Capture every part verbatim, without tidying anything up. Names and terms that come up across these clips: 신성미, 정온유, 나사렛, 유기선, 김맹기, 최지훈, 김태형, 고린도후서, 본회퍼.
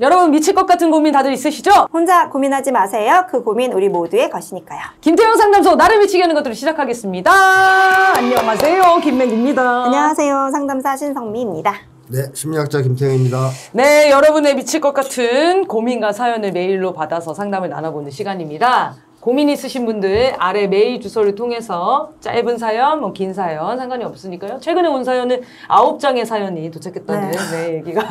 여러분 미칠 것 같은 고민 다들 있으시죠? 혼자 고민하지 마세요. 그 고민 우리 모두의 것이니까요. 김태형 상담소 나를 미치게 하는 것들을 시작하겠습니다. 안녕하세요, 김맹기입니다. 안녕하세요, 상담사 신성미입니다. 네, 심리학자 김태형입니다. 네, 여러분의 미칠 것 같은 고민과 사연을 메일로 받아서 상담을 나눠보는 시간입니다. 고민 있으신 분들 아래 메일 주소를 통해서 짧은 사연, 뭐 긴 사연 상관이 없으니까요. 최근에 온 사연은 아홉 장의 사연이 도착했다는 네. 네, 얘기가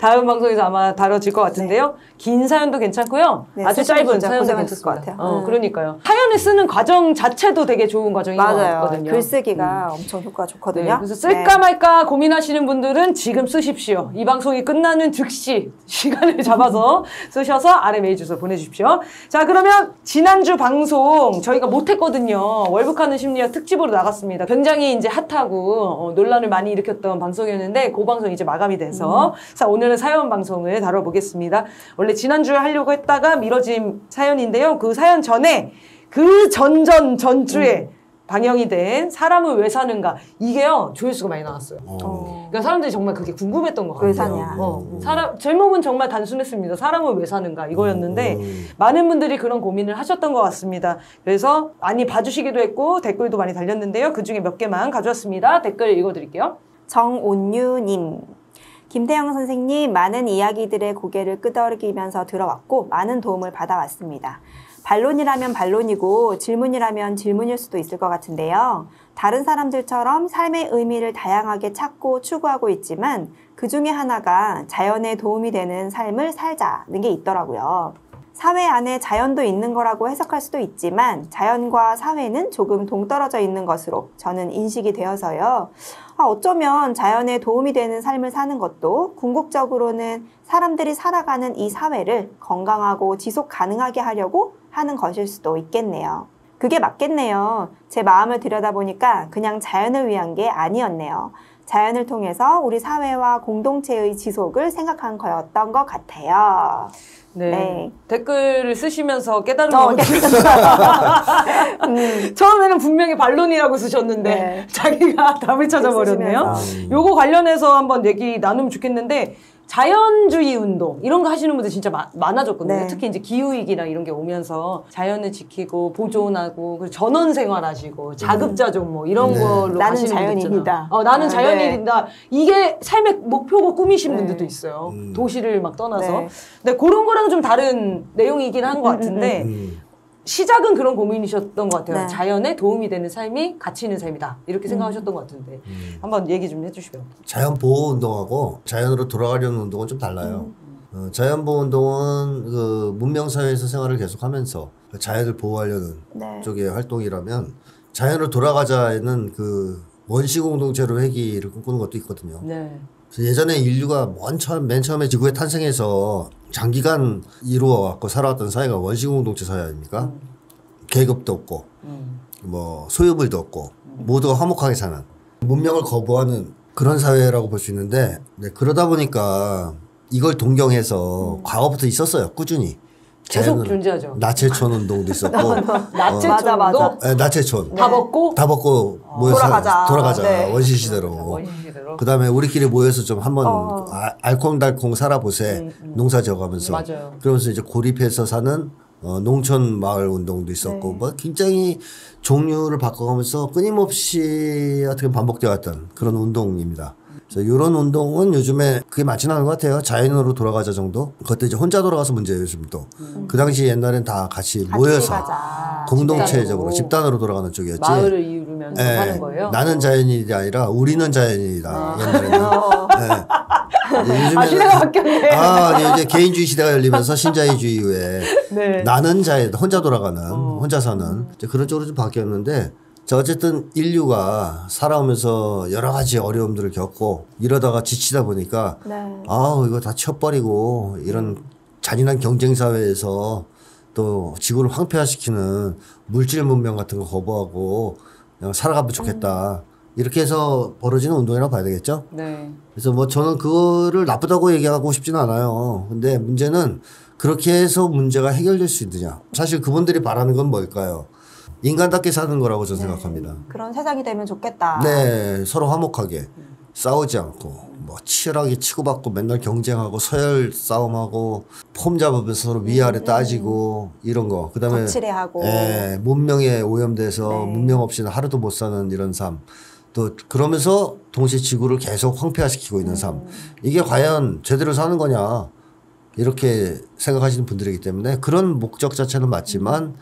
다음 방송에서 아마 다뤄질 것 같은데요. 네. 긴 사연도 괜찮고요. 네, 아주 짧은 사연도 괜찮을 것 같아요. 어, 음. 그러니까요. 사연을 쓰는 과정 자체도 되게 좋은 과정인 맞아요. 것 같거든요. 글쓰기가 음. 엄청 효과가 좋거든요. 네, 그래서 쓸까 네. 말까 고민하시는 분들은 지금 쓰십시오. 이 방송이 끝나는 즉시 시간을 잡아서 쓰셔서 아래 메일 주소 보내주십시오. 자, 그러면 지난주 방송 저희가 못했거든요. 월북하는 심리학 특집으로 나갔습니다. 굉장히 이제 핫하고 어, 논란을 많이 일으켰던 방송이었는데 그 방송 이제 마감이 돼서 음. 자, 오늘은 사연 방송을 다뤄보겠습니다. 원래 지난주에 하려고 했다가 미뤄진 사연인데요. 그 사연 전에 그 전전 전주에 음. 방영이 된 사람은 왜 사는가, 이게요 조회수가 많이 나왔어요. 어. 그러니까 사람들이 정말 그게 궁금했던 것 같아요. 왜 사냐. 어. 음. 사람, 제목은 정말 단순했습니다. 사람은 왜 사는가, 이거였는데 음. 많은 분들이 그런 고민을 하셨던 것 같습니다. 그래서 많이 봐주시기도 했고 댓글도 많이 달렸는데요. 그중에 몇 개만 가져왔습니다. 댓글 읽어드릴게요. 정온유님, 김태형 선생님 많은 이야기들의 고개를 끄덕이면서 들어왔고 많은 도움을 받아왔습니다. 반론이라면 반론이고 질문이라면 질문일 수도 있을 것 같은데요. 다른 사람들처럼 삶의 의미를 다양하게 찾고 추구하고 있지만 그 중에 하나가 자연에 도움이 되는 삶을 살자는 게 있더라고요. 사회 안에 자연도 있는 거라고 해석할 수도 있지만 자연과 사회는 조금 동떨어져 있는 것으로 저는 인식이 되어서요. 아, 어쩌면 자연에 도움이 되는 삶을 사는 것도 궁극적으로는 사람들이 살아가는 이 사회를 건강하고 지속 가능하게 하려고 하는 것일 수도 있겠네요. 그게 맞겠네요. 제 마음을 들여다보니까 그냥 자연을 위한 게 아니었네요. 자연을 통해서 우리 사회와 공동체의 지속을 생각한 거였던 것 같아요. 네. 네. 댓글을 쓰시면서 깨달은 거 같아요. 음. 처음에는 분명히 반론이라고 쓰셨는데 네. 자기가 답을 찾아버렸네요. 요거 관련해서 한번 얘기 나누면 좋겠는데, 자연주의 운동 이런 거 하시는 분들 진짜 마, 많아졌거든요. 네. 특히 이제 기후위기나 이런 게 오면서 자연을 지키고 보존하고 그리고 전원생활하시고 자급자족 뭐 이런 네. 걸로 하시는 분들 있잖아. 어, 나는 자연인이다. 네. 이게 삶의 목표고 꿈이신 네. 분들도 있어요. 음. 도시를 막 떠나서. 네. 근데 그런 거랑 좀 다른 내용이긴 한 것 같은데 음, 음, 음. 시작은 그런 고민이셨던 것 같아요. 네. 자연에 도움이 되는 삶이 가치 있는 삶이다, 이렇게 생각하셨던 음. 것 같은데 음. 한번 얘기 좀 해주시면. 자연보호운동하고 자연으로 돌아가려는 운동은 좀 달라요. 음. 어, 자연보호운동은 그 문명사회에서 생활을 계속하면서 자연을 보호하려는 네. 쪽의 활동이라면, 자연으로 돌아가자는 그 원시공동체로 회귀를 꿈꾸는 것도 있거든요. 네. 예전에 인류가 먼 처음, 맨 처음에 지구에 탄생해서 장기간 이루어왔고 살아왔던 사회가 원시공동체 사회 아닙니까? 음. 계급도 없고 음. 뭐 소유물도 없고 음. 모두가 화목하게 사는, 문명을 거부하는 그런 사회라고 볼 수 있는데, 네, 그러다 보니까 이걸 동경해서 음. 과거부터 있었어요. 꾸준히 계속 존재하죠. 나체촌 운동도 있었고 나체촌 어, 맞아, 맞아. 네, 나체촌. 네. 다 벗고? 다 벗고 어, 모여서 돌아가자, 돌아가자. 네. 원시시대로. 원시시대로. 그다음에 우리끼리 모여서 좀 한번 어. 아, 알콩달콩 살아보세. 음, 음. 농사 지어가면서. 맞아요. 그러면서 이제 고립해서 사는 어, 농촌 마을 운동도 있었고 네. 뭐 굉장히 종류를 바꿔가면서 끊임없이 어떻게 반복되어 왔던 그런 운동입니다. 그래서 이런 운동은 요즘에 그게 맞지는 않은 것 같아요. 자연으로 돌아가자 정도. 그것도 이제 혼자 돌아가서 문제예요, 요즘 또. 음. 그 당시 옛날엔 다 같이, 같이 모여서 가자. 공동체적으로 집단으로 돌아가는 쪽이었지. 마을을 이루면서 네. 하는 거예요. 나는 자연인이 아니라 우리는 자연인이다. 아. 옛날에는. 어. 네. 아, 시대가 바뀌었네. 아, 이제 개인주의 시대가 열리면서 신자유주의 이후에 네. 나는 자연, 혼자 돌아가는, 어. 혼자 사는 이제 그런 쪽으로 좀 바뀌었는데. 자, 어쨌든 인류가 살아오면서 여러 가지 어려움들을 겪고 이러다가 지치다 보니까 네. 아우 이거 다 쳐버리고 이런 잔인한 경쟁 사회에서 또 지구를 황폐화시키는 물질 문명 같은 거 거부하고 그냥 살아가면 좋겠다. 음. 이렇게 해서 벌어지는 운동이라고 봐야 되겠죠? 네. 그래서 뭐 저는 그거를 나쁘다고 얘기하고 싶지는 않아요. 근데 문제는 그렇게 해서 문제가 해결될 수 있느냐. 사실 그분들이 바라는 건 뭘까요? 인간답게 사는 거라고 저는 네. 생각합니다. 그런 세상이 되면 좋겠다. 네. 서로 화목하게 음. 싸우지 않고 뭐 치열하게 치고받고 맨날 경쟁하고 서열 싸움하고 폼 잡으면서 서로 위아래 따지고 음. 이런 거. 그다음에 거칠애하고. 예, 문명에 오염돼서 네. 문명 없이는 하루도 못 사는 이런 삶. 또 그러면서 동시에 지구를 계속 황폐화시키고 있는 삶. 음. 이게 과연 제대로 사는 거냐 이렇게 생각하시는 분들이기 때문에 그런 목적 자체는 맞지만 음.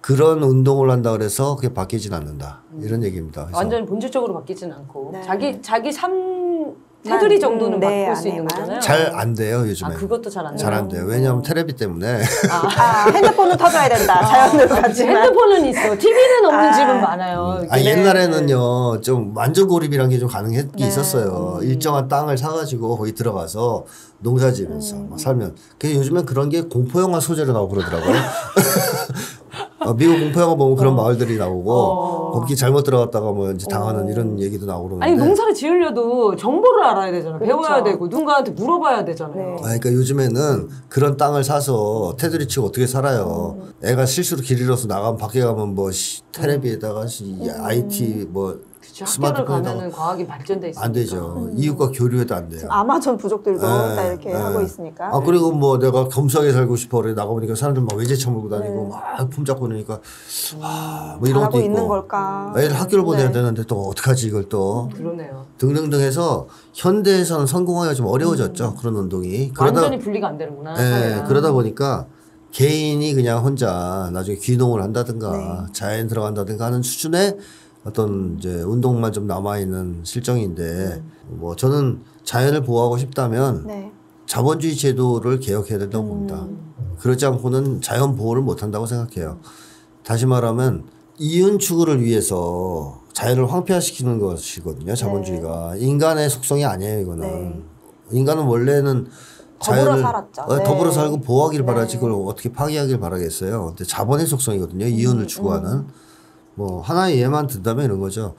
그런 운동을 한다 그래서 그게 바뀌진 않는다. 음. 이런 얘기입니다. 완전 본질적으로 바뀌진 않고 네. 자기 자기 삶 테두리 정도는 네, 바꿀 수 있는 거잖아요. 잘 안 돼요 요즘에. 아, 그것도 잘 안 돼요. 잘 안 돼요. 왜냐하면 테레비 때문에. 아, 아 핸드폰은 터져야 된다. 자연을 같지만. 아, 핸드폰은 있어. 티비는 없는 아, 집은 많아요. 아, 옛날에는요 좀 완전 고립이란 게 좀 가능했기 네. 있었어요. 음. 일정한 땅을 사가지고 거기 들어가서 농사지면서 음. 살면. 근데 요즘엔 그런 게 공포 영화 소재로 나오고 그러더라고요. 어, 미국 공포 영화 보면 그런 어. 마을들이 나오고 어. 거기 잘못 들어갔다가 뭐 이제 당하는 어. 이런 얘기도 나오고 그러는데 아니 농사를 지으려도 정보를 알아야 되잖아요. 그렇죠. 배워야 되고 누군가한테 물어봐야 되잖아요. 네. 그러니까 요즘에는 그런 땅을 사서 테두리 치고 어떻게 살아요. 음. 애가 실수로 길 잃어서 나가면 밖에 가면 뭐 텔레비에다가 음. 아이티 뭐 그쵸, 스마트폰에다가 학교를 가면은 과학이 발전돼 있으니까 안 되죠. 음. 이웃과 교류해도 안 돼요. 아마존 부족들도 네, 다 이렇게 네. 하고 있으니까. 아 그리고 뭐 내가 겸손하게 살고 싶어 그래 나가보니까 사람들 막 외제차 몰고 다니고 네. 막 품 잡고 그러니까 와, 뭐 이런 것도 있고. 있는 걸까? 애를 학교를 네. 보내야 되는데 또 어떡하지 이걸 또. 그러네요. 등등등 해서 현대에서는 성공하기가 좀 어려워졌죠. 음. 그런 운동이. 그러다, 완전히 분리가 안 되는구나. 네, 그러다 보니까 개인이 그냥 혼자 나중에 귀농을 한다든가 네. 자연 들어간다든가 하는 수준의 어떤 이제 운동만 좀 남아있는 실정인데 음. 뭐 저는 자연을 보호하고 싶다면 네. 자본주의 제도를 개혁해야 된다고 음. 봅니다. 그렇지 않고는 자연 보호를 못한다고 생각해요. 다시 말하면 이윤 추구를 위해서 자연을 황폐화시키는 것이거든요. 자본주의가. 네. 인간의 속성이 아니에요. 이거는. 네. 인간은 원래는 자연을 더불어 살았죠. 네. 더불어 살고 보호하길 네. 바라지 그걸 어떻게 파괴하길 바라겠어요. 근데 자본의 속성이거든요. 이윤을 음. 추구하는. 음. 뭐 하나의 예만 든다면 이런 거죠.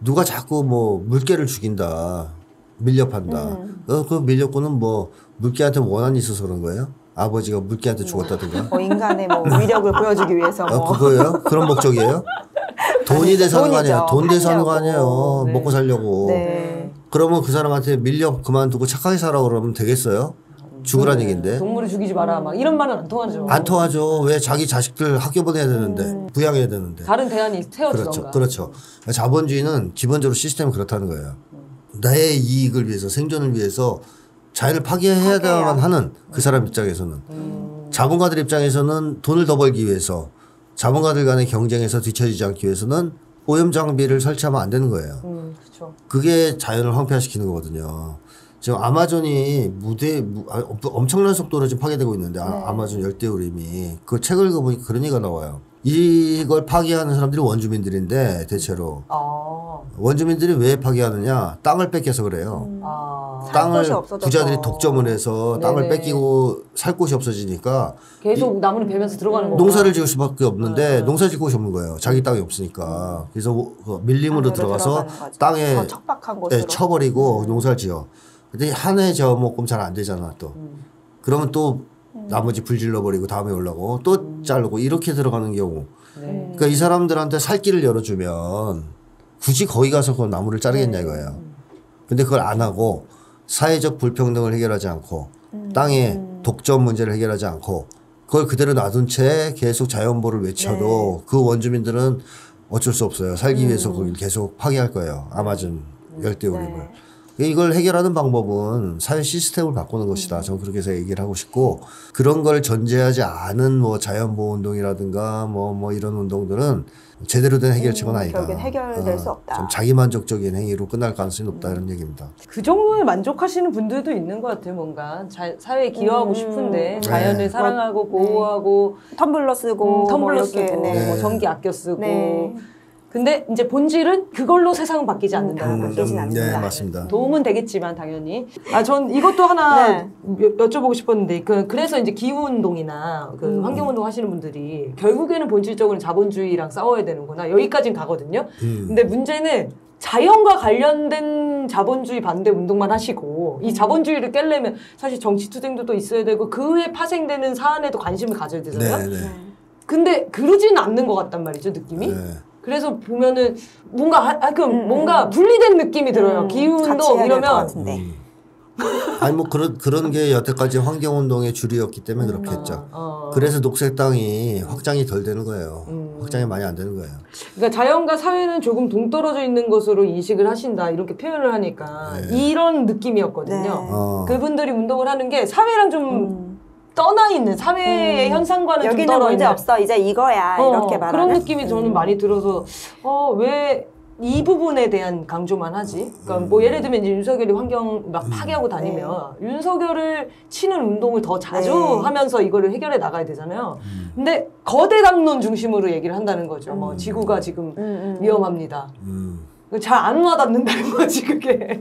누가 자꾸 뭐 물개를 죽인다, 밀렵한다. 음. 어, 그 밀렵고는 뭐 물개한테 원한이 있어서 그런 거예요? 아버지가 물개한테 죽었다든가. 뭐 인간의 뭐 위력을 보여주기 위해서. 뭐. 어, 그거예요? 그런 목적이에요? 돈이 돼서 하는 거 아니에요? 돈 돼서 하는 거 아니에요? 네. 먹고 살려고. 네. 그러면 그 사람한테 밀렵 그만두고 착하게 살아고 그러면 되겠어요? 죽으란 네. 얘기인데. 동물을 죽이지 마라. 막 이런 말은 안 통하죠. 안 통하죠. 왜 자기 자식들 학교 보내야 되는데, 음. 부양해야 되는데. 다른 대안이 태워지던가. 그렇죠. 그렇죠. 자본주의는 기본적으로 시스템이 그렇다는 거예요. 음. 나의 이익을 위해서, 생존을 위해서 자연을 파괴해야만 하는 그 사람 입장에서는. 음. 자본가들 입장에서는 돈을 더 벌기 위해서, 자본가들 간의 경쟁에서 뒤처지지 않기 위해서는 오염 장비를 설치하면 안 되는 거예요. 음, 그렇죠. 그게 자연을 황폐화시키는 거거든요. 지금 아마존이 무대 무, 엄청난 속도로 지금 파괴되고 있는데 네. 아마존 열대우림이 그 책을 읽어보니까 그런 얘기가 나와요. 이걸 파괴하는 사람들이 원주민들인데 대체로 아. 원주민들이 왜 파괴하느냐 땅을 뺏겨서 그래요. 아. 땅을 부자들이 독점을 해서 네네. 땅을 뺏기고 살 곳이 없어지니까 계속 나무를 베면서 들어가는 거예요. 농사를 지을 수밖에 없는데 네. 농사 짓고 곳이 없는 거예요. 자기 땅이 없으니까. 그래서 밀림으로 들어가서 땅에 네, 쳐버리고 음. 농사를 지어. 근데 한 해 저목금 잘 안 되잖아 또. 음. 그러면 또 음. 나머지 불질러버리고 다음에 올라고 또 음. 자르고 이렇게 들어가는 경우. 네. 그러니까 이 사람들한테 살 길을 열어주면 굳이 거기 가서 그 나무를 자르겠냐 이거예요. 음. 근데 그걸 안 하고 사회적 불평등을 해결하지 않고 음. 땅의 독점 문제를 해결하지 않고 그걸 그대로 놔둔 채 계속 자연보를 외쳐도 네. 그 원주민들은 어쩔 수 없어요. 살기 음. 위해서 그걸 계속 파괴할 거예요. 아마존 열대우림을. 네. 이걸 해결하는 방법은 사회 시스템을 바꾸는 것이다. 저는 그렇게 해서 얘기를 하고 싶고 그런 걸 전제하지 않은 뭐 자연보호 운동이라든가 뭐 뭐 이런 운동들은 제대로 된 해결책은 아니다. 결국엔 해결될 어, 수 없다. 좀 자기만족적인 행위로 끝날 가능성이 높다 이런 얘기입니다. 그 정도에 만족하시는 분들도 있는 것 같아요. 뭔가 자, 사회에 기여하고 음. 싶은데 자연을 네. 사랑하고 보호하고 네. 텀블러 쓰고 음, 텀블러 뭐 쓰고 네. 네. 뭐 전기 아껴 쓰고 네. 근데 이제 본질은 그걸로 세상은 바뀌지 않는다는 음, 바뀌진 않습니다. 네, 맞습니다. 도움은 되겠지만 당연히. 아, 전 이것도 하나 네. 여쭤보고 싶었는데 그 그래서 이제 기후 운동이나 그 음. 환경 운동 하시는 분들이 결국에는 본질적으로 자본주의랑 싸워야 되는구나 여기까지는 가거든요. 음. 근데 문제는 자연과 관련된 자본주의 반대 운동만 하시고 이 자본주의를 깨려면 사실 정치투쟁도 또 있어야 되고 그 후에 파생되는 사안에도 관심을 가져야 되잖아요. 네네. 근데 그러지는 않는 것 같단 말이죠, 느낌이. 네. 그래서 보면은 뭔가 하, 하여튼 음, 뭔가 분리된 느낌이 들어요. 음, 기후운동 이러면. 음. 아니 뭐 그런 그런 게 여태까지 환경운동의 줄이었기 때문에 음, 그렇겠죠. 어, 어. 그래서 녹색당이 확장이 덜 되는 거예요. 음. 확장이 많이 안 되는 거예요. 그러니까 자연과 사회는 조금 동떨어져 있는 것으로 인식을 하신다 이렇게 표현을 하니까 네. 이런 느낌이었거든요. 네. 어. 그분들이 운동을 하는 게 사회랑 좀 음. 떠나 있는 사회의 음. 현상과는 여기는 좀 떨어 있는. 여기는 문제 없어. 이제 이거야. 어, 이렇게 말하는. 그런 느낌이 저는 많이 들어서 어, 왜 이 부분에 대한 강조만 하지? 그러니까 음. 뭐 예를 들면 이제 윤석열이 환경 막 파괴하고 다니면 네. 윤석열을 치는 운동을 더 자주 네. 하면서 이거를 해결해 나가야 되잖아요. 음. 근데 거대 담론 중심으로 얘기를 한다는 거죠. 음. 뭐 지구가 지금 음. 위험합니다. 음. 잘 안 와닿는다는 거지 그게.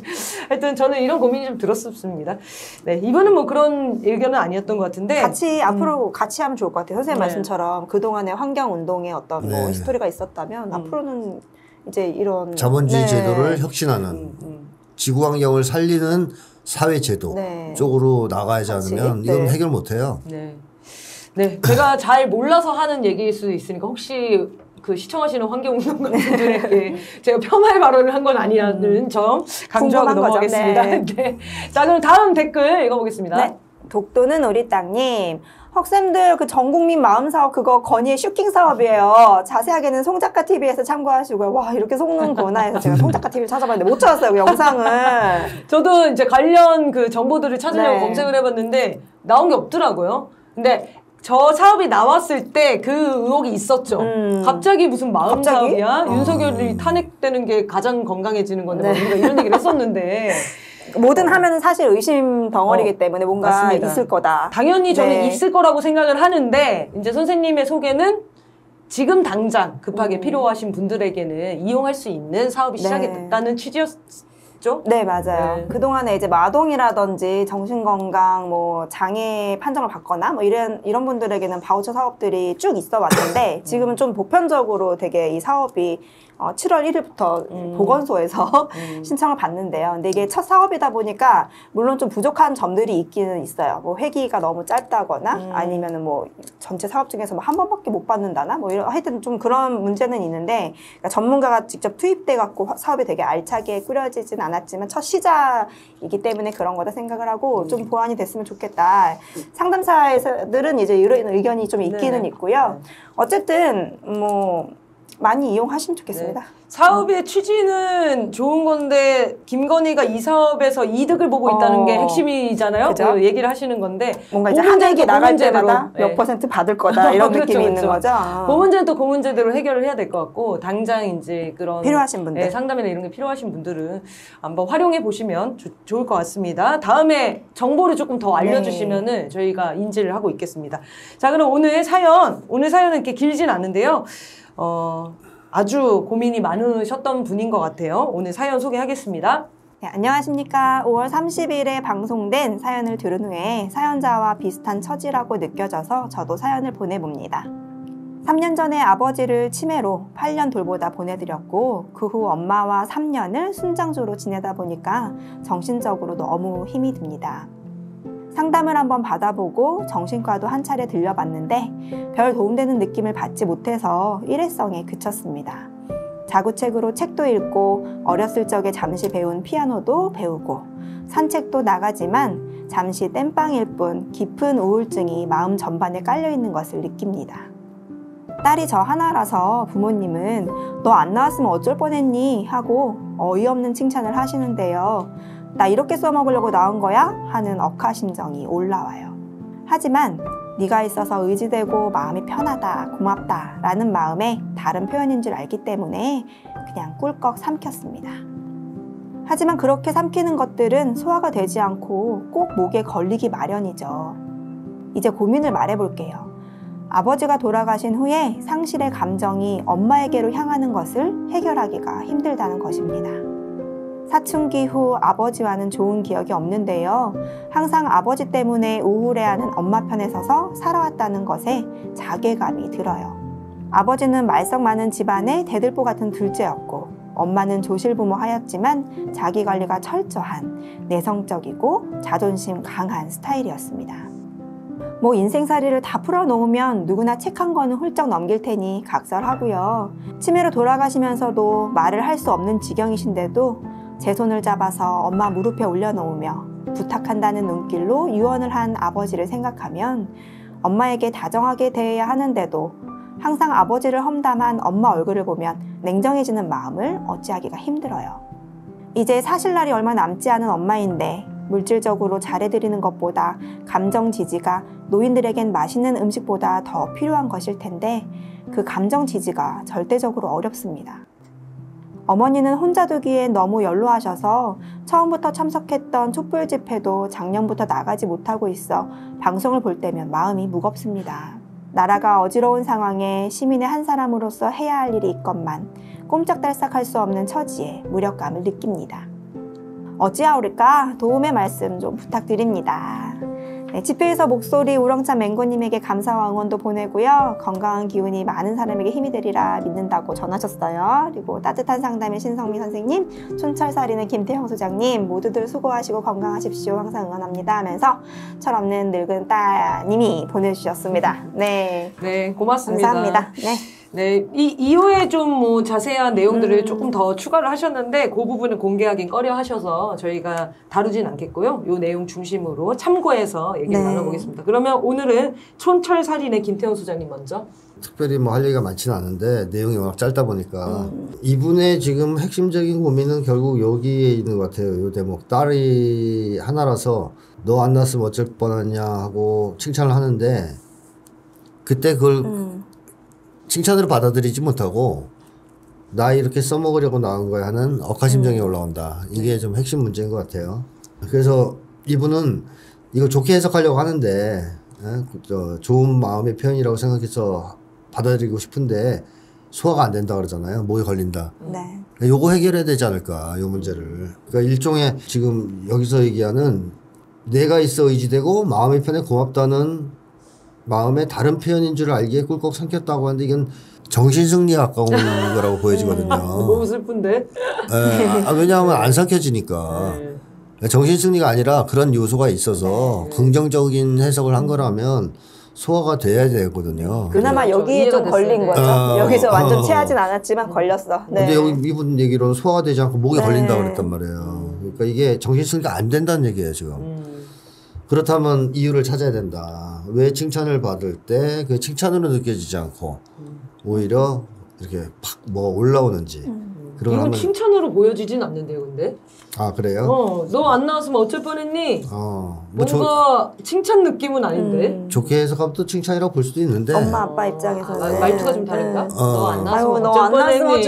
하여튼 저는 이런 고민이 좀 들었습니다. 네, 이번은 뭐 그런 의견은 아니었던 것 같은데 같이 음. 앞으로 같이 하면 좋을 것 같아요. 선생님 네. 말씀처럼 그동안의 환경운동에 어떤 네. 뭐 히스토리가 있었다면 음. 앞으로는 이제 이런 자본주의 네. 제도를 혁신하는 음, 음. 지구환경을 살리는 사회제도 네. 쪽으로 나가지 않으면 이건 네. 해결 못해요. 네. 네, 제가 잘 몰라서 하는 얘기일 수도 있으니까 혹시 그 시청하시는 환경운동가분들에게 제가 폄하의 발언을 한 건 아니라는 점 강조하고 넘어가겠습니다. 네. 네. 자, 그럼 다음 댓글 읽어보겠습니다. 네. 독도는 우리 땅님. 학생들 그 전국민 마음 사업 그거 건의의 슈킹 사업이에요. 자세하게는 송작가 티비에서 참고하시고요. 와 이렇게 속는구나 해서 제가 송작가 티비를 찾아봤는데 못 찾았어요 그 영상을. 저도 이제 관련 그 정보들을 찾으려고 네. 검색을 해봤는데 나온 게 없더라고요. 근데 저 사업이 나왔을 때 그 의혹이 있었죠. 음. 갑자기 무슨 마음 갑자기? 사업이야? 어. 윤석열이 탄핵되는 게 가장 건강해지는 건데 네. 우리가 이런 얘기를 했었는데 뭐든 하면 사실 의심 덩어리이기 때문에 뭔가 맞습니다. 있을 거다. 당연히 저는 네. 있을 거라고 생각을 하는데 이제 선생님의 소개는 지금 당장 급하게 음. 필요하신 분들에게는 이용할 수 있는 사업이 네. 시작이 됐다는 취지였 네 맞아요. 네. 그동안에 이제 마동이라든지 정신건강 뭐 장애 판정을 받거나 뭐 이런 이런 분들에게는 바우처 사업들이 쭉 있어 왔는데 지금은 좀 보편적으로 되게 이 사업이 어, 칠월 일일부터 음. 보건소에서 음. 신청을 받는데요. 근데 이게 첫 사업이다 보니까 물론 좀 부족한 점들이 있기는 있어요. 뭐 회기가 너무 짧다거나 음. 아니면은 뭐 전체 사업 중에서 뭐 한 번밖에 못 받는다나 뭐 이런 하여튼 좀 그런 문제는 있는데 그러니까 전문가가 직접 투입돼 갖고 사업이 되게 알차게 꾸려지진 않았지만 첫 시작이기 때문에 그런 거다 생각을 하고 음. 좀 보완이 됐으면 좋겠다. 상담사들은 이제 이런 의견이 좀 있기는 네네. 있고요. 네. 어쨌든 뭐. 많이 이용하시면 좋겠습니다. 네. 사업의 어. 취지는 좋은 건데 김건희가 이 사업에서 이득을 보고 있다는 어. 게 핵심이잖아요. 그 얘기를 하시는 건데 뭔가 이제 한 얘기 나갈 때마다 네. 몇 퍼센트 받을 거다 이런 그렇죠, 느낌이 그렇죠. 있는 거죠. 그 문제는 또 그 문제대로 해결을 해야 될 것 같고 당장 이제 그런 필요하신 분들 네, 상담이나 이런 게 필요하신 분들은 한번 활용해 보시면 조, 좋을 것 같습니다. 다음에 정보를 조금 더 알려주시면은 네. 저희가 인지를 하고 있겠습니다. 자 그럼 오늘의 사연 오늘 사연은 이렇게 길진 않은데요. 어, 아주 고민이 많으셨던 분인 것 같아요. 오늘 사연 소개하겠습니다. 네, 안녕하십니까. 오월 삼십일에 방송된 사연을 들은 후에 사연자와 비슷한 처지라고 느껴져서 저도 사연을 보내봅니다. 삼 년 전에 아버지를 치매로 팔 년 돌보다 보내드렸고 그 후 엄마와 삼 년을 순장조로 지내다 보니까 정신적으로 너무 힘이 듭니다. 상담을 한번 받아보고 정신과도 한 차례 들려봤는데 별 도움되는 느낌을 받지 못해서 일회성에 그쳤습니다. 자구책으로 책도 읽고 어렸을 적에 잠시 배운 피아노도 배우고 산책도 나가지만 잠시 땜빵일 뿐 깊은 우울증이 마음 전반에 깔려있는 것을 느낍니다. 딸이 저 하나라서 부모님은 너 안 나왔으면 어쩔 뻔했니? 하고 어이없는 칭찬을 하시는데요. 나 이렇게 써먹으려고 나온 거야? 하는 억하심정이 올라와요. 하지만 네가 있어서 의지되고 마음이 편하다, 고맙다 라는 마음에 다른 표현인 줄 알기 때문에 그냥 꿀꺽 삼켰습니다. 하지만 그렇게 삼키는 것들은 소화가 되지 않고 꼭 목에 걸리기 마련이죠. 이제 고민을 말해볼게요. 아버지가 돌아가신 후에 상실의 감정이 엄마에게로 향하는 것을 해결하기가 힘들다는 것입니다. 사춘기 후 아버지와는 좋은 기억이 없는데요. 항상 아버지 때문에 우울해하는 엄마 편에 서서 살아왔다는 것에 자괴감이 들어요. 아버지는 말썽 많은 집안의 대들보 같은 둘째였고 엄마는 조실부모 하였지만 자기관리가 철저한, 내성적이고 자존심 강한 스타일이었습니다. 뭐 인생살이를 다 풀어놓으면 누구나 책 한 권은 훌쩍 넘길 테니 각설하고요. 치매로 돌아가시면서도 말을 할 수 없는 지경이신데도 제 손을 잡아서 엄마 무릎에 올려놓으며 부탁한다는 눈길로 유언을 한 아버지를 생각하면 엄마에게 다정하게 대해야 하는데도 항상 아버지를 험담한 엄마 얼굴을 보면 냉정해지는 마음을 어찌하기가 힘들어요. 이제 사실 날이 얼마 남지 않은 엄마인데 물질적으로 잘해드리는 것보다 감정 지지가 노인들에겐 맛있는 음식보다 더 필요한 것일 텐데 그 감정 지지가 절대적으로 어렵습니다. 어머니는 혼자 두기에 너무 연로하셔서 처음부터 참석했던 촛불 집회도 작년부터 나가지 못하고 있어 방송을 볼 때면 마음이 무겁습니다. 나라가 어지러운 상황에 시민의 한 사람으로서 해야 할 일이 있건만 꼼짝달싹할 수 없는 처지에 무력감을 느낍니다. 어찌하오리까 도움의 말씀 좀 부탁드립니다. 네, 집회에서 목소리 우렁찬 맹고님에게 감사와 응원도 보내고요. 건강한 기운이 많은 사람에게 힘이 되리라 믿는다고 전하셨어요. 그리고 따뜻한 상담의 신성미 선생님, 촌철살인의 김태형 소장님 모두들 수고하시고 건강하십시오. 항상 응원합니다 하면서 철없는 늙은 따님이 보내주셨습니다. 네, 네 고맙습니다. 감사합니다. 네. 네, 이 이후에 좀 뭐 자세한 내용들을 음. 조금 더 추가를 하셨는데 그 부분은 공개하긴 꺼려 하셔서 저희가 다루진 않겠고요. 요 내용 중심으로 참고해서 얘기를 네. 나눠보겠습니다. 그러면 오늘은 촌철살인의 김태형 소장님 먼저. 특별히 뭐 할 얘기가 많지는 않은데 내용이 워낙 짧다 보니까 음. 이분의 지금 핵심적인 고민은 결국 여기에 있는 것 같아요. 요 대목. 딸이 하나라서 너 안 낳았으면 어쩔 뻔하냐 하고 칭찬을 하는데 그때 그걸 음. 칭찬으로 받아들이지 못하고 나 이렇게 써먹으려고 나온 거야 하는 억하심정이 음. 올라온다. 이게 좀 핵심 문제인 것 같아요. 그래서 이분은 이걸 좋게 해석하려고 하는데 좋은 마음의 표현이라고 생각해서 받아들이고 싶은데 소화가 안 된다 그러잖아요. 목에 걸린다. 네. 요거 해결해야 되지 않을까, 요 문제를. 그러니까 일종의 지금 여기서 얘기하는 내가 있어 의지되고 마음의 편에 고맙다는 마음의 다른 표현인 줄 알기에 꿀꺽 삼켰다고 하는데 이건 정신승리에 가까운 거라고 보여지거든요. 너무 슬픈데? 에, 아, 왜냐하면 안 삼켜지니까. 네. 정신승리가 아니라 그런 요소가 있어서 네. 긍정적인 해석을 한 거라면 소화가 돼야 되거든요. 그나마 네. 여기에 좀 걸린 거죠. 아, 여기서 완전 아, 체하진 않았지만 걸렸어. 네. 근데 여기 이분 얘기로는 소화가 되지 않고 목이 네. 걸린다고 그랬단 말이에요. 그러니까 이게 정신승리가 안 된다는 얘기예요 지금. 음. 그렇다면 이유를 찾아야 된다. 왜 칭찬을 받을 때 그 칭찬으로 느껴지지 않고 오히려 이렇게 팍 뭐 올라오는지. 음. 그런 이건 칭찬으로 보여지진 않는데요, 근데. 아 그래요? 어, 너 안 나왔으면 어쩔 뻔했니? 어, 뭐 뭔가 저, 칭찬 느낌은 아닌데. 음. 좋게 해석하면 또 칭찬이라고 볼 수도 있는데. 엄마 아빠 입장에서 아, 네. 말투가 좀 다른가? 네. 어. 너 안 나왔으면 어쩔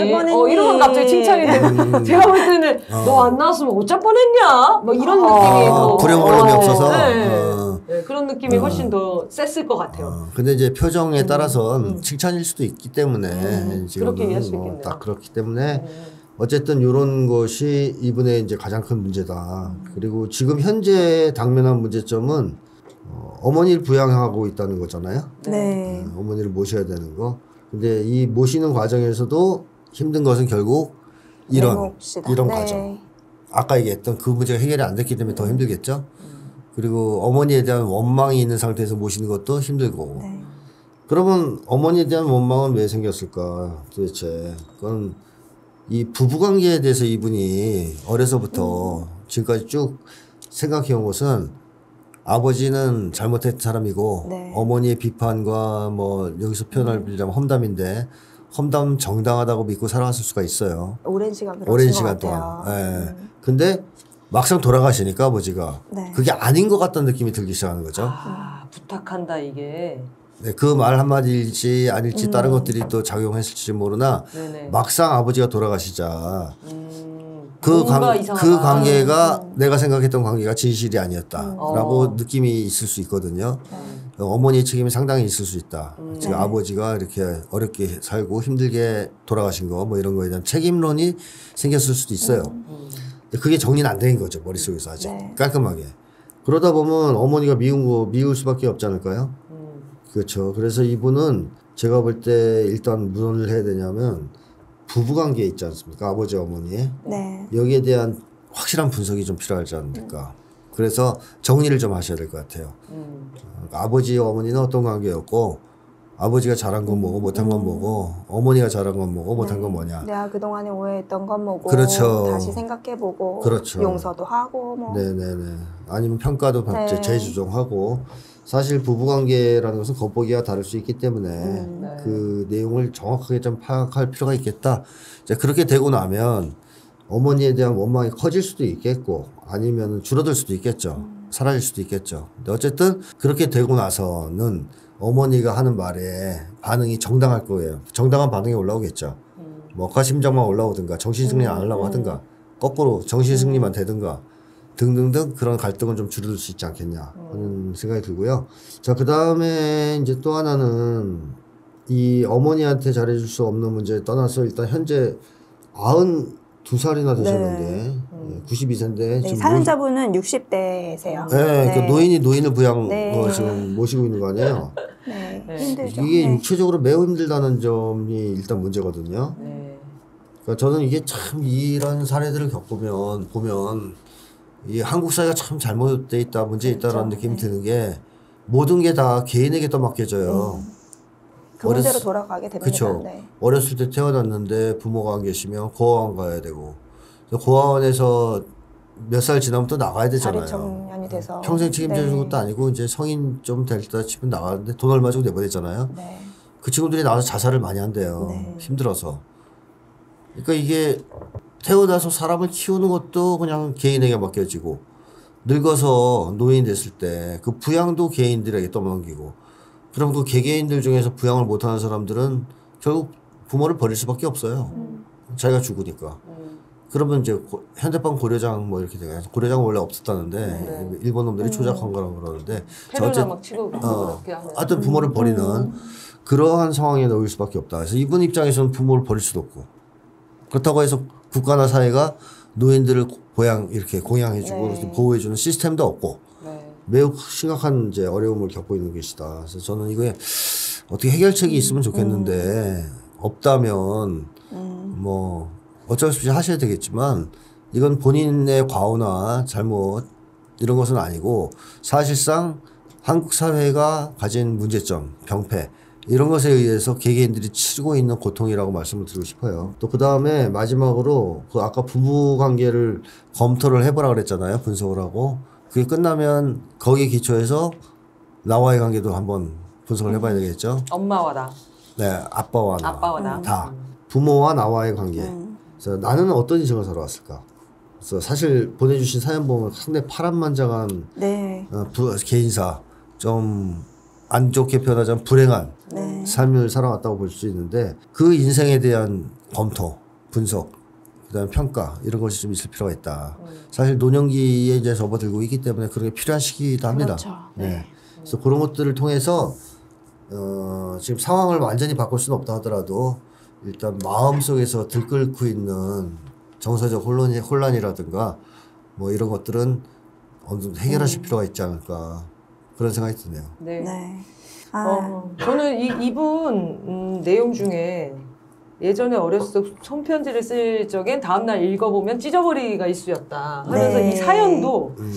뻔했니? 어, 이러면 갑자기 칭찬인데 음. 제가 볼 때는 어. 너 안 나왔으면 어쩔 뻔했냐? 뭐 이런 어. 느낌이 더. 불행불행이 어. 없어서. 네. 어. 네, 그런 느낌이 어. 훨씬 더 셌을 것 같아요. 어. 근데 이제 표정에 음. 따라서는 음. 칭찬일 수도 있기 때문에 음. 그렇게 이해할 수 있겠네요. 뭐 딱 그렇기 때문에. 음. 어쨌든 이런 것이 이분의 이제 가장 큰 문제다. 그리고 지금 현재 당면한 문제점은 어, 어머니를 부양하고 있다는 거잖아요. 네. 어, 어머니를 모셔야 되는 거. 근데 이 모시는 과정에서도 힘든 것은 결국 이런 외국시다. 이런 네. 과정. 아까 얘기했던 그 문제가 해결이 안 됐기 때문에 더 힘들겠죠. 그리고 어머니에 대한 원망이 있는 상태에서 모시는 것도 힘들고. 네. 그러면 어머니에 대한 원망은 왜 생겼을까 도대체. 그건 이 부부관계에 대해서 이분이 어려서부터 음. 지금까지 쭉 생각해온 것은 아버지는 잘못했던 사람이고 네. 어머니의 비판과 뭐 여기서 표현을 빌리자면 험담인데 험담 정당하다고 믿고 살아왔을 수가 있어요. 오랜 시간 오랜 시간 동안. 예. 음. 근데 막상 돌아가시니까 아버지가 네. 그게 아닌 것 같다는 느낌이 들기 시작하는 거죠. 아, 부탁한다 이게. 네, 그 말 한마디일지 아닐지 음. 다른 것들이 또 작용했을지 모르나 네네. 막상 아버지가 돌아가시자 음. 그, 관, 그 관계가 음. 내가 생각했던 관계가 진실이 아니었다라고 음. 느낌이 있을 수 있거든요. 음. 어머니의 책임이 상당히 있을 수 있다. 음. 지금 네. 아버지가 이렇게 어렵게 살고 힘들게 돌아가신 거 뭐 이런 거에 대한 책임론이 생겼을 수도 있어요. 음. 음. 근데 그게 정리는 안 된 거죠 머릿속에서 아직 네. 깔끔하게. 그러다 보면 어머니가 미운 거 미울 수밖에 없지 않을까요? 그렇죠. 그래서 이분은 제가 볼 때 일단 무언을 해야 되냐면 부부관계에 있지 않습니까? 아버지 어머니의. 네. 여기에 대한 확실한 분석이 좀 필요하지 않을까. 음. 그래서 정리를 좀 하셔야 될 것 같아요. 음. 아버지 어머니는 어떤 관계였고, 아버지가 잘한 건 뭐고 못한 건 뭐고, 어머니가 잘한 건 뭐고 못한 네. 건 뭐냐. 내가 그동안에 오해했던 건 뭐고. 그렇죠. 다시 생각해보고. 그렇죠. 용서도 하고 뭐. 네네네. 아니면 평가도 네. 재조정하고. 사실 부부관계라는 것은 겉보기와 다를 수 있기 때문에 음, 네. 그 내용을 정확하게 좀 파악할 필요가 있겠다. 이제 그렇게 되고 나면 어머니에 대한 원망이 커질 수도 있겠고, 아니면 줄어들 수도 있겠죠. 음. 사라질 수도 있겠죠. 근데 어쨌든 그렇게 되고 나서는 어머니가 하는 말에 반응이 정당할 거예요. 정당한 반응이 올라오겠죠. 음. 뭐 억하심정만 올라오든가, 정신승리 안 하려고 음. 하든가, 거꾸로 정신승리만 되든가 등등등, 그런 갈등은 좀 줄어들 수 있지 않겠냐 하는 생각이 들고요. 자, 그 다음에 이제 또 하나는 이 어머니한테 잘해줄 수 없는 문제 떠나서 일단 현재 아흔두 살이나 되셨는데 네. 음. 구십이 세인데 네, 사연자분은 모시... 육십 대세요. 네, 네. 그 노인이 노인을 부양 네. 어, 지금 모시고 있는 거 아니에요? 네. 네. 힘들죠. 이게 네. 육체적으로 매우 힘들다는 점이 일단 문제거든요. 네. 그러니까 저는 이게 참 이런 사례들을 겪으면 보면 이 한국 사회가 참 잘못돼 있다, 문제 있다라는 그렇죠. 느낌이 네. 드는 게 모든 게 다 개인에게 떠맡겨져요. 음. 그 문제로 어렸... 돌아가게 됩니다. 그렇죠. 네. 어렸을 때 태어났는데 부모가 안 계시면 고아원 가야 되고, 고아원에서 몇 살 지나면 또 나가야 되잖아요. 자리 정년이 돼서. 평생 책임져주는 네. 것도 아니고 이제 성인 좀 될 때 집은 나가는데 돈 얼마 주고 내보내잖아요. 네. 그 친구들이 나와서 자살을 많이 한대요. 네. 힘들어서. 그러니까 이게 태어나서 사람을 키우는 것도 그냥 개인에게 맡겨지고, 늙어서 노인이 됐을 때 그 부양도 개인들에게 떠넘기고, 그럼 그 개개인들 중에서 부양을 못하는 사람들은 결국 부모를 버릴 수밖에 없어요. 음. 자기가 죽으니까. 음. 그러면 이제 고, 현대판 고려장 뭐 이렇게 돼요. 고려장은 원래 없었다는데 네. 일본 놈들이 음. 조작한 거라고 그러는데 테러를 막 치고 어, 그렇게 하는. 하여튼 부모를 버리는 음. 그러한 상황에 놓일 수밖에 없다. 그래서 이분 입장에서는 부모를 버릴 수도 없고, 그렇다고 해서 국가나 사회가 노인들을 보양, 이렇게 공양해주고 네. 보호해주는 시스템도 없고 네. 매우 심각한 이제 어려움을 겪고 있는 것이다. 그래서 저는 이거에 어떻게 해결책이 있으면 좋겠는데 음. 없다면 음. 뭐 어쩔 수 없이 하셔야 되겠지만, 이건 본인의 과오나 잘못 이런 것은 아니고 사실상 한국 사회가 가진 문제점, 병폐 이런 것에 의해서 개개인들이 치르고 있는 고통이라고 말씀을 드리고 싶어요. 또 그 다음에 마지막으로 그 아까 부부관계를 검토를 해보라 그랬잖아요. 분석을 하고, 그게 끝나면 거기에 기초해서 나와의 관계도 한번 분석을 해봐야 되겠죠. 엄마와 나. 네. 아빠와 나. 아빠와 나. 다. 부모와 나와의 관계. 음. 그래서 나는 어떤 인생을 살아왔을까. 그래서 사실 보내주신 사연 보면 상당히 파란만장한 네. 어, 부, 개인사 좀 안 좋게 표현하자면 불행한 네. 삶을 살아왔다고 볼 수 있는데, 그 인생에 대한 검토, 분석, 그다음에 평가 이런 것이 좀 있을 필요가 있다. 음. 사실 노년기에 이제 접어들고 있기 때문에 그런 게 필요한 시기이기도 합니다. 그렇죠. 네. 네. 그래서 그런 것들을 통해서 어, 지금 상황을 완전히 바꿀 수는 없다 하더라도 일단 마음 속에서 들끓고 있는 정서적 혼란이, 혼란이라든가 뭐 이런 것들은 어느 정도 해결하실 음. 필요가 있지 않을까. 그런 생각이 드네요. 네. 네. 아. 어, 저는 이, 이분 음, 내용 중에 예전에 어렸을 때 손편지를 쓸 적엔 다음날 읽어보면 찢어버리기가 일쑤였다 하면서 네. 이 사연도 음.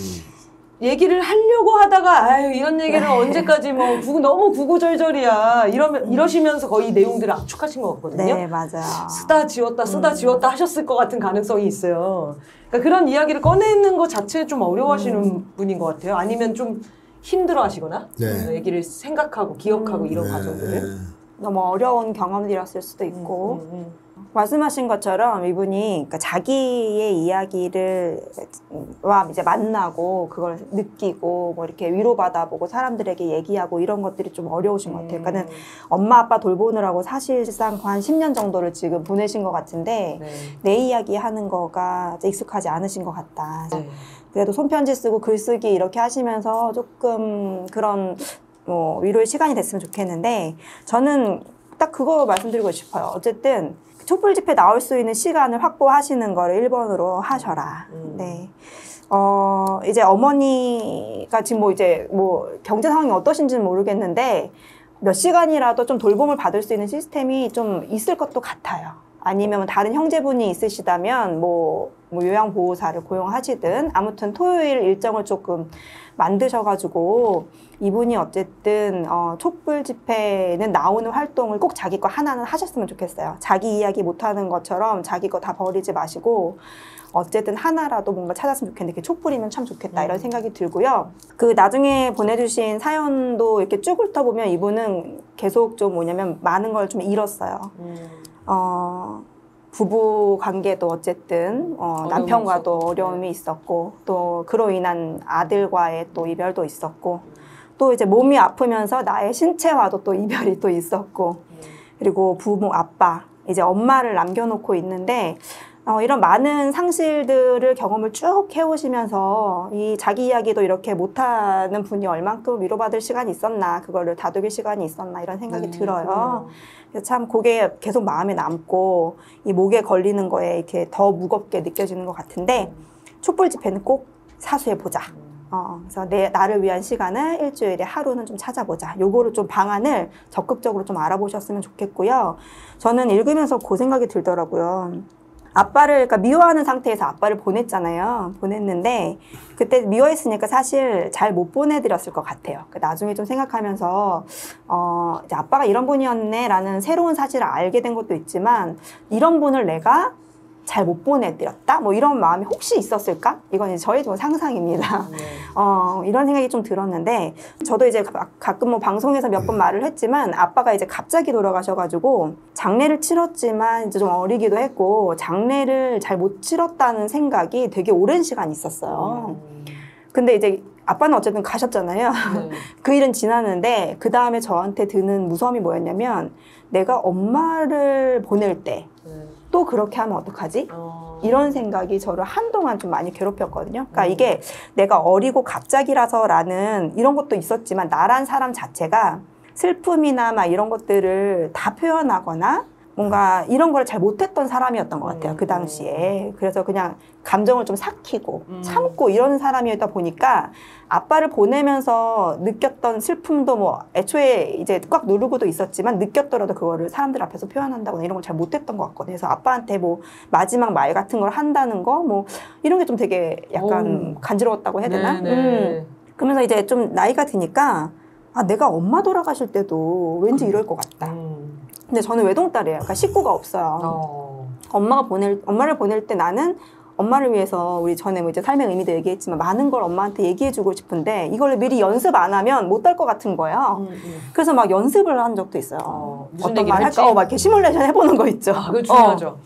얘기를 하려고 하다가 아유 이런 얘기를 네. 언제까지 뭐 구, 너무 구구절절이야 이러면, 음. 이러시면서 거의 내용들을 압축하신 것 같거든요. 네, 맞아요. 쓰다 지웠다 쓰다 음. 지웠다 하셨을 것 같은 가능성이 있어요. 그러니까 그런 이야기를 꺼내는 것 자체에 좀 어려워하시는 음. 분인 것 같아요. 아니면 좀 힘들어 하시거나 네. 얘기를 생각하고 기억하고 음. 이런 네. 과정들을 너무 어려운 경험이었을 수도 있고 음, 음, 음. 말씀하신 것처럼 이분이 그러니까 자기의 이야기를 와 이제 만나고 그걸 느끼고 뭐 이렇게 위로받아보고 사람들에게 얘기하고 이런 것들이 좀 어려우신 음. 것 같아요. 그러니까는 엄마 아빠 돌보느라고 사실상 한 십 년 정도를 지금 보내신 것 같은데 네. 내 이야기 하는 거가 익숙하지 않으신 것 같다. 네. 그래도 손편지 쓰고 글쓰기 이렇게 하시면서 조금 그런 뭐 위로의 시간이 됐으면 좋겠는데, 저는 딱 그거 말씀드리고 싶어요. 어쨌든 촛불 집회 나올 수 있는 시간을 확보하시는 거를 일 번으로 하셔라. 음. 네. 어, 이제 어머니가 지금 뭐 이제 뭐 경제 상황이 어떠신지는 모르겠는데 몇 시간이라도 좀 돌봄을 받을 수 있는 시스템이 좀 있을 것도 같아요. 아니면 다른 형제분이 있으시다면 뭐, 뭐 요양보호사를 고용하시든 아무튼 토요일 일정을 조금 만드셔가지고 이분이 어쨌든 어, 촛불 집회는 나오는 활동을 꼭 자기 거 하나는 하셨으면 좋겠어요. 자기 이야기 못하는 것처럼 자기 거 다 버리지 마시고 어쨌든 하나라도 뭔가 찾았으면 좋겠는데 이렇게 촛불이면 참 좋겠다 이런 생각이 들고요. 그 나중에 보내주신 사연도 이렇게 쭉 훑어보면 이분은 계속 좀 뭐냐면 많은 걸 좀 잃었어요. 음. 어, 부부 관계도 어쨌든 어, 남편과도 있었고. 어려움이 있었고 또 그로 인한 아들과의 또 이별도 있었고 또 이제 몸이 아프면서 나의 신체와도 또 이별이 또 있었고 그리고 부모 아빠 이제 엄마를 남겨놓고 있는데 어, 이런 많은 상실들을 경험을 쭉 해오시면서 이 자기 이야기도 이렇게 못하는 분이 얼만큼 위로받을 시간이 있었나 그거를 다독일 시간이 있었나 이런 생각이 음, 들어요. 음. 그래서 참 그게 계속 마음에 남고 이 목에 걸리는 거에 이렇게 더 무겁게 느껴지는 것 같은데 촛불 집회는 꼭 사수해보자. 어, 그래서 내, 나를 위한 시간을 일주일에 하루는 좀 찾아보자. 요거를 좀 방안을 적극적으로 좀 알아보셨으면 좋겠고요. 저는 읽으면서 그 생각이 들더라고요. 아빠를 그러니까 미워하는 상태에서 아빠를 보냈잖아요. 보냈는데 그때 미워했으니까 사실 잘 못 보내드렸을 것 같아요. 나중에 좀 생각하면서 어, 이제 아빠가 이런 분이었네 라는 새로운 사실을 알게 된 것도 있지만 이런 분을 내가 잘 못 보내드렸다? 뭐 이런 마음이 혹시 있었을까? 이건 이제 저의 좀 상상입니다. 네. 어, 이런 생각이 좀 들었는데 저도 이제 가, 가끔 뭐 방송에서 몇 번 말을 했지만 아빠가 이제 갑자기 돌아가셔가지고 장례를 치렀지만 이제 좀 어리기도 했고 장례를 잘 못 치렀다는 생각이 되게 오랜 시간 있었어요. 근데 이제 아빠는 어쨌든 가셨잖아요. 네. 그 일은 지났는데 그 다음에 저한테 드는 무서움이 뭐였냐면 내가 엄마를 보낼 때 또 그렇게 하면 어떡하지? 어... 이런 생각이 저를 한동안 좀 많이 괴롭혔거든요. 그러니까 음. 이게 내가 어리고 갑작이라서라는 이런 것도 있었지만 나란 사람 자체가 슬픔이나 막 이런 것들을 다 표현하거나 뭔가 이런 걸 잘 못했던 사람이었던 것 같아요. 음. 그 당시에. 그래서 그냥 감정을 좀 삭히고 음. 참고 이런 사람이다 보니까 아빠를 보내면서 느꼈던 슬픔도 뭐 애초에 이제 꽉 누르고도 있었지만 느꼈더라도 그거를 사람들 앞에서 표현한다거나 이런 걸 잘 못했던 것 같거든요. 그래서 아빠한테 뭐 마지막 말 같은 걸 한다는 거 뭐 이런 게 좀 되게 약간 오. 간지러웠다고 해야 되나? 음. 그러면서 이제 좀 나이가 드니까 아, 내가 엄마 돌아가실 때도 왠지 이럴 것 같다. 음. 근데 저는 외동딸이에요. 그러니까 식구가 없어요. 어. 엄마가 보낼, 엄마를 보낼 때 나는 엄마를 위해서 우리 전에 뭐 이제 삶의 의미도 얘기했지만 많은 걸 엄마한테 얘기해주고 싶은데 이걸 미리 연습 안 하면 못할 것 같은 거예요. 음, 음. 그래서 막 연습을 한 적도 있어요. 어, 어떤 말 할까? 어, 막 이렇게 시뮬레이션 해보는 거 있죠. 아, 그거 중요하죠. 어.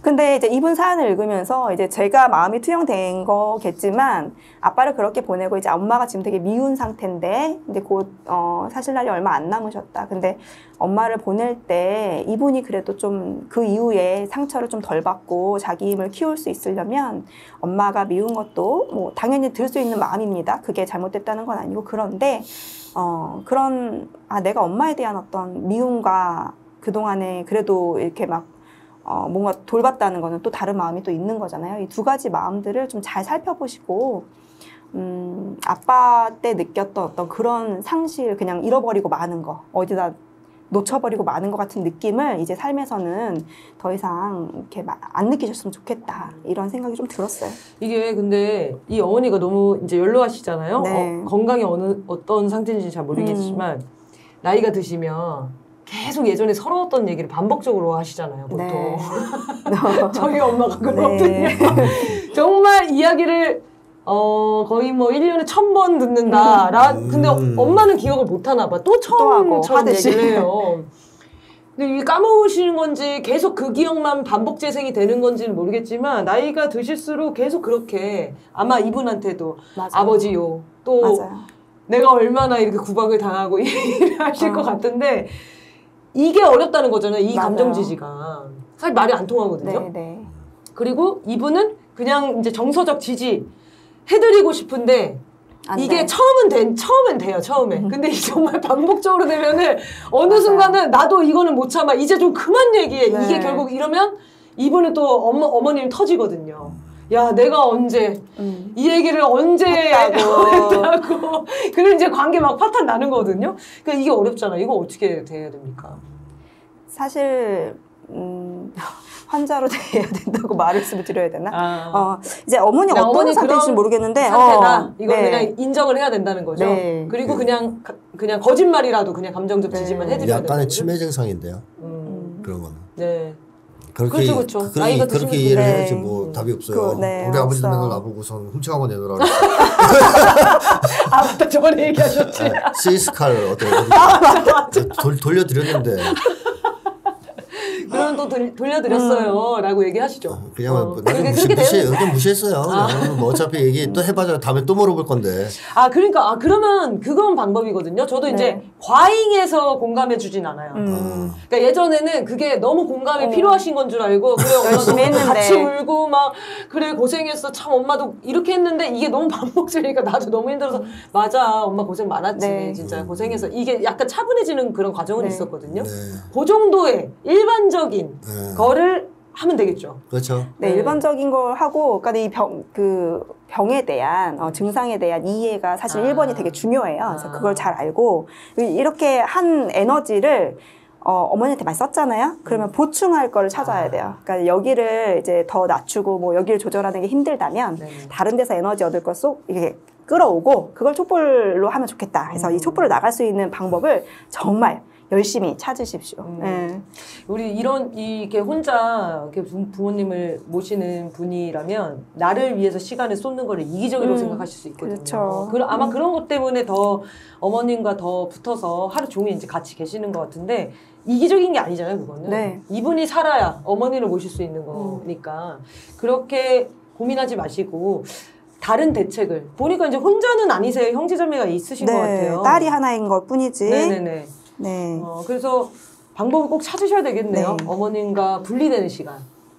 근데 이제 이분 사연을 읽으면서 이제 제가 마음이 투영된 거겠지만 아빠를 그렇게 보내고 이제 엄마가 지금 되게 미운 상태인데 이제 곧 어, 사실 날이 얼마 안 남으셨다. 근데 엄마를 보낼 때 이분이 그래도 좀 그 이후에 상처를 좀 덜 받고 자기 힘을 키울 수 있으려면 엄마가 미운 것도 뭐 당연히 들 수 있는 마음입니다. 그게 잘못됐다는 건 아니고 그런데 어, 그런 아 내가 엄마에 대한 어떤 미움과 그동안에 그래도 이렇게 막 어, 뭔가 돌봤다는 거는 또 다른 마음이 또 있는 거잖아요. 이 두 가지 마음들을 좀 잘 살펴보시고 음, 아빠 때 느꼈던 어떤 그런 상실 그냥 잃어버리고 마는 거 어디다 놓쳐버리고 마는 것 같은 느낌을 이제 삶에서는 더 이상 이렇게 안 느끼셨으면 좋겠다 이런 생각이 좀 들었어요. 이게 근데 이 어머니가 너무 이제 연로하시잖아요. 네. 어, 건강이 어느, 어떤 상태인지 잘 모르겠지만 음. 나이가 드시면 계속 예전에 서러웠던 얘기를 반복적으로 하시잖아요, 보통. 네. 저희 엄마가 그렇거든요. 네. 정말 이야기를 어 거의 뭐 일 년에 천 번 듣는다. 라, 근데 엄마는 기억을 못하나 봐. 또 처음 처음 얘기를 해요. 근데 이게 까먹으시는 건지 계속 그 기억만 반복 재생이 되는 건지는 모르겠지만 나이가 드실수록 계속 그렇게 아마 이분한테도 맞아요. 아버지요. 또 맞아요. 내가 얼마나 이렇게 구박을 당하고 일을 하실 어. 것 같은데 이게 어렵다는 거잖아요. 이 맞아요. 감정 지지가. 사실 말이 안 통하거든요. 네, 네. 그리고 이분은 그냥 이제 정서적 지지 해드리고 싶은데 이게 돼. 처음은 된, 처음엔 돼요. 처음에. 음. 근데 정말 반복적으로 되면은 어느 맞아요. 순간은 나도 이거는 못 참아. 이제 좀 그만 얘기해. 네. 이게 결국 이러면 이분은 또 어머, 어머님 터지거든요. 야, 내가 언제, 음. 이 얘기를 언제 했다고. 했다고. 그리고 이제 관계 막 파탄 나는 거거든요. 그러니까 이게 어렵잖아. 이거 어떻게 돼야 됩니까? 사실, 음, 환자로 대해야 된다고 말씀을 드려야 되나? 아. 어, 이제 어머니 어떤 어머니 상태인지는 모르겠는데 상태다. 어. 이건 네. 그냥 인정을 해야 된다는 거죠. 네. 그리고 네. 그냥 그냥 거짓말이라도 그냥 감정적 지지만 네. 해드려야 되는 거죠. 약간의 치매 증상인데요. 음. 그런 거는. 네. 그렇게, 그렇죠, 그렇죠. 그렇게, 나이가 그렇게 이해를 네. 해야지 뭐 답이 없어요. 그, 네, 우리 아버지 맨날 나보고선 훔쳐간 거 내놓으라고. 아, 맞다. 저번에 얘기하셨지. 아, 시스칼 어떻게 아, 맞다, 맞다. 돌려드렸는데. 그럼 또 돌려드렸어요. 음. 라고 얘기하시죠. 그냥 어. 뭐, 나는 무시, 무시, 의견 무시했어요. 아. 뭐 어차피 얘기 또 해봐야 다음에 또 물어볼 건데. 아, 그러니까, 아, 그러면 그건 방법이거든요. 저도 네. 이제 과잉해서 공감해주진 않아요. 음. 그러니까 예전에는 그게 너무 공감이 어. 필요하신 건 줄 알고, 그래, 엄마 같이 울고 막, 그래, 고생했어. 참, 엄마도 이렇게 했는데 이게 너무 반복되니까 나도 너무 힘들어서, 맞아. 엄마 고생 많았지. 네. 진짜 고생해서. 이게 약간 차분해지는 그런 과정은 네. 있었거든요. 네. 그 정도의 일반적인 네. 거를 하면 되겠죠. 그렇죠. 네, 네. 일반적인 걸 하고, 그러니까 이 병, 그 병에 대한 어, 증상에 대한 이해가 사실 아. 일 번이 되게 중요해요. 아. 그래서 그걸 잘 알고 이렇게 한 에너지를 어, 어머니한테 많이 썼잖아요. 그러면 보충할 거를 찾아야 돼요. 그러니까 여기를 이제 더 낮추고 뭐 여기를 조절하는 게 힘들다면 네. 다른 데서 에너지 얻을 걸 쏙 이게 끌어오고 그걸 촛불로 하면 좋겠다. 그래서 음. 이 촛불로 나갈 수 있는 방법을 정말. 열심히 찾으십시오. 음. 네. 우리 이런 이렇게 혼자 이렇게 부모님을 모시는 분이라면 나를 위해서 시간을 쏟는 거를 이기적으로 음. 생각하실 수 있거든요. 그렇죠. 그, 아마 음. 그런 것 때문에 더 어머님과 더 붙어서 하루 종일 이제 같이 계시는 것 같은데 이기적인 게 아니잖아요, 그거는. 네. 이분이 살아야 어머니를 모실 수 있는 거니까 음. 그렇게 고민하지 마시고. 다른 대책을 보니까 이제 혼자는 아니세요. 형제자매가 있으신 네. 것 같아요. 딸이 하나인 것 뿐이지. 네네네. 네. 어, 그래서 방법을 꼭 찾으셔야 되겠네요. 네. 어머님과 분리되는 시간,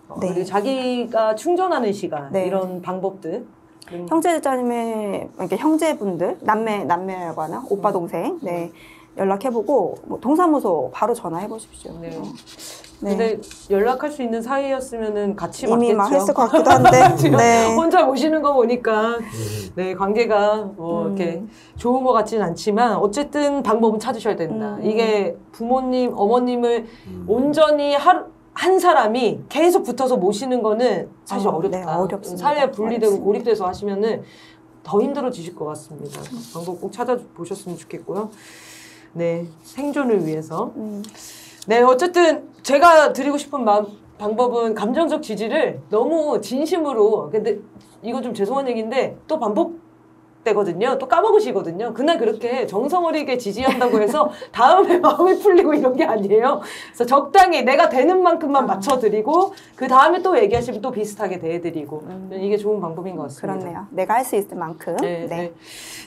어, 네. 그리고 자기가 충전하는 시간, 네. 이런 방법들. 음. 형제자매, 그러니까 형제분들, 남매, 남매라고 하나? 오빠, 동생, 음. 네. 연락해보고, 뭐 동사무소 바로 전화해보십시오. 네. 어. 네. 근데 연락할 수 있는 사이였으면은 같이 맞겠죠. 이미 막 했을 것 같기도 한데. 네. 혼자 모시는 거 보니까 네 관계가 뭐 음. 이렇게 좋은 것 같지는 않지만 어쨌든 방법은 찾으셔야 된다. 음. 이게 부모님, 어머님을 음. 온전히 하루 한 사람이 계속 붙어서 모시는 거는 사실 아, 어렵다. 네, 어렵습니다. 사회에 분리되고 어렵습니다. 고립돼서 하시면은 더 힘들어지실 것 같습니다. 방법 꼭 찾아보셨으면 좋겠고요. 네, 생존을 위해서. 음. 네, 어쨌든 제가 드리고 싶은 마, 방법은 감정적 지지를 너무 진심으로, 근데 이거 좀 죄송한 얘기인데 또 반복되거든요. 또 까먹으시거든요. 그날 그렇게 정성 어리게 지지한다고 해서 다음에 마음이 풀리고 이런 게 아니에요. 그래서 적당히 내가 되는 만큼만 맞춰드리고 그 다음에 또 얘기하시면 또 비슷하게 대해드리고 음. 이게 좋은 방법인 것 같습니다. 그렇네요. 내가 할 수 있을 만큼. 네, 네. 네.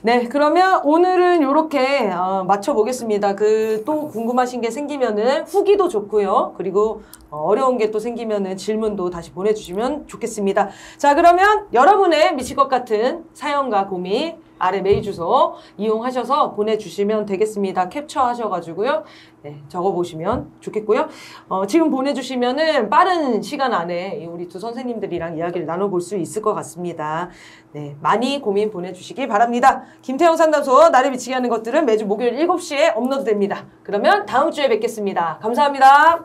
네, 그러면 오늘은 요렇게 어, 맞춰보겠습니다. 그 또 궁금하신 게 생기면은 후기도 좋고요. 그리고 어, 어려운 게 또 생기면은 질문도 다시 보내주시면 좋겠습니다. 자, 그러면 여러분의 미칠 것 같은 사연과 고민 아래 메일 주소 이용하셔서 보내주시면 되겠습니다. 캡처하셔가지고요. 네, 적어보시면 좋겠고요. 어, 지금 보내주시면은 빠른 시간 안에 우리 두 선생님들이랑 이야기를 나눠볼 수 있을 것 같습니다. 네, 많이 고민 보내주시기 바랍니다. 김태형 상담소 나를 미치게 하는 것들은 매주 목요일 일곱 시에 업로드됩니다. 그러면 다음 주에 뵙겠습니다. 감사합니다.